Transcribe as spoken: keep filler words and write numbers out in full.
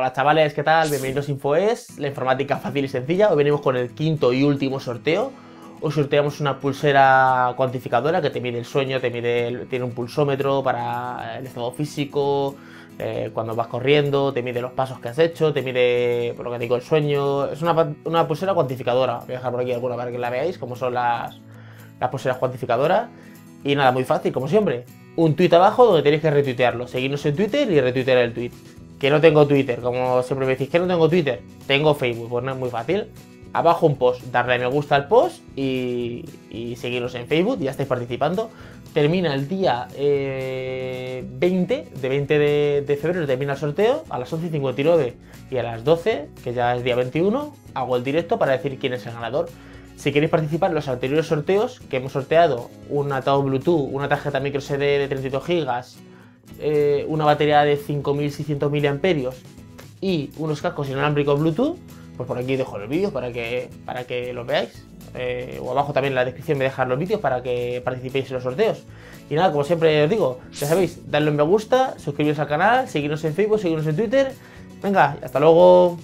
Hola chavales, ¿qué tal? Bienvenidos a Infoes, la informática fácil y sencilla. Hoy venimos con el quinto y último sorteo. Hoy sorteamos una pulsera cuantificadora que te mide el sueño, te mide el, tiene un pulsómetro para el estado físico, eh, cuando vas corriendo, te mide los pasos que has hecho, te mide, por lo que te digo, el sueño. Es una, una pulsera cuantificadora. Voy a dejar por aquí alguna para que la veáis, como son las, las pulseras cuantificadoras. Y nada, muy fácil, como siempre. Un tweet abajo donde tenéis que retuitearlo. Seguidnos en Twitter y retuitear el tweet. Que no tengo Twitter, como siempre me decís que no tengo Twitter, tengo Facebook, pues no es muy fácil. Abajo un post, darle me gusta al post y, y seguirnos en Facebook, ya estáis participando. Termina el día eh, veinte de febrero, termina el sorteo a las once y cincuenta y nueve y a las doce, que ya es día veintiuno, hago el directo para decir quién es el ganador. Si queréis participar en los anteriores sorteos, que hemos sorteado un altavoz Bluetooth, una tarjeta micro S D de treinta y dos gigas, Eh, una batería de cinco mil seiscientos miliamperios hora y unos cascos inalámbricos Bluetooth, pues por aquí dejo los vídeos para que, para que los veáis, eh, o abajo también en la descripción me dejar los vídeos para que participéis en los sorteos. Y nada, como siempre os digo, ya sabéis, dadle un me gusta, suscribiros al canal, seguirnos en Facebook, seguirnos en Twitter. Venga, hasta luego.